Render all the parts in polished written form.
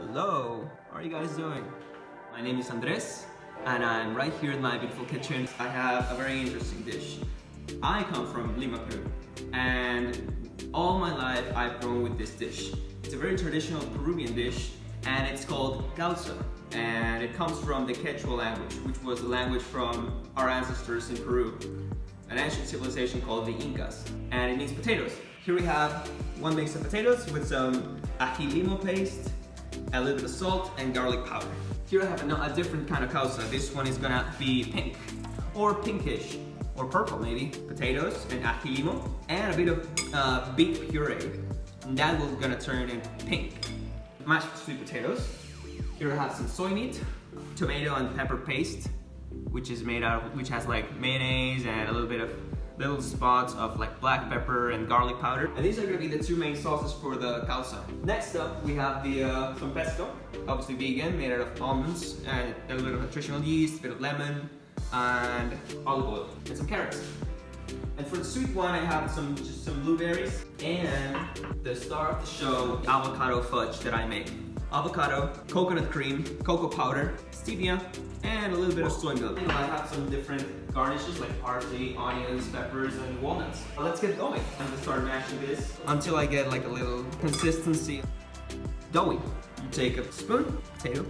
Hello, how are you guys doing? My name is Andres, and I'm right here in my beautiful kitchen. I have a very interesting dish. I come from Lima, Peru, and all my life I've grown with this dish. It's a very traditional Peruvian dish, and it's called causa, and it comes from the Quechua language, which was the language from our ancestors in Peru, an ancient civilization called the Incas, and it means potatoes. Here we have one mix of potatoes with some ají limo paste, a little bit of salt, and garlic powder. Here I have a different kind of causa. This one is gonna be pink, or pinkish, or purple maybe. Potatoes and ají limo, and a bit of beet puree, and that one's gonna turn in pink. Mashed sweet potatoes. Here I have some soy meat, tomato and pepper paste, which is made out of, which has like mayonnaise and a little bit of little spots of like black pepper and garlic powder. And these are gonna be the two main sauces for the causa. Next up, we have the some pesto, obviously vegan, made out of almonds and a little bit of nutritional yeast, a bit of lemon, and olive oil, and some carrots. And for the sweet one, I have just some blueberries and the star of the show, avocado fudge that I make. Avocado, coconut cream, cocoa powder, stevia, and a little bit of soy milk. And I have some different garnishes like parsley, onions, peppers, and walnuts. But let's get going. I'm gonna start mashing this until I get like a little consistency. Doughy. You take a spoon, potato.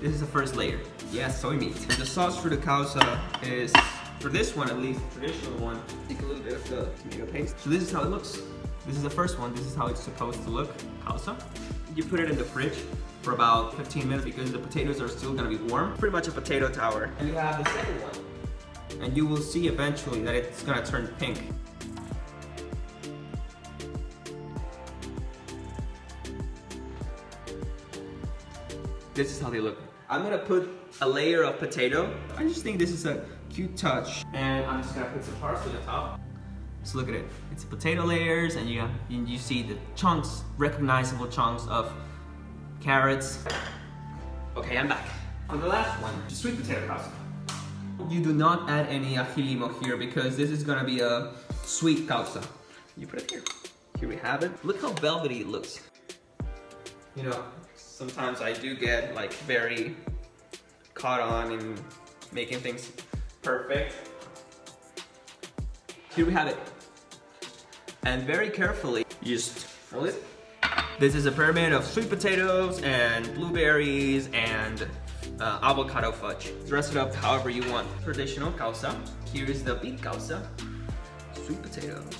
This is the first layer. Yes, soy meat. And the sauce for the causa is, for this one at least, the traditional one, take a little bit of the tomato paste. So this is how it looks. This is the first one. This is how it's supposed to look, causa. You put it in the fridge for about 15 minutes because the potatoes are still gonna be warm. Pretty much a potato tower. And you have the second one. And you will see eventually that it's gonna turn pink. This is how they look. I'm gonna put a layer of potato. I just think this is a cute touch. And I'm just gonna put some parsley on top. So look at it. It's potato layers, and you see the chunks, recognizable chunks of carrots. Okay, I'm back. For the last one, sweet potato causa. You do not add any ají limo here because this is gonna be a sweet causa. You put it here. Here we have it. Look how velvety it looks. You know, sometimes I do get like very caught on in making things perfect. Here we have it. And very carefully, just roll it. This is a pyramid of sweet potatoes and blueberries and avocado fudge. Dress it up however you want. Traditional causa. Here is the beet causa. Sweet potatoes.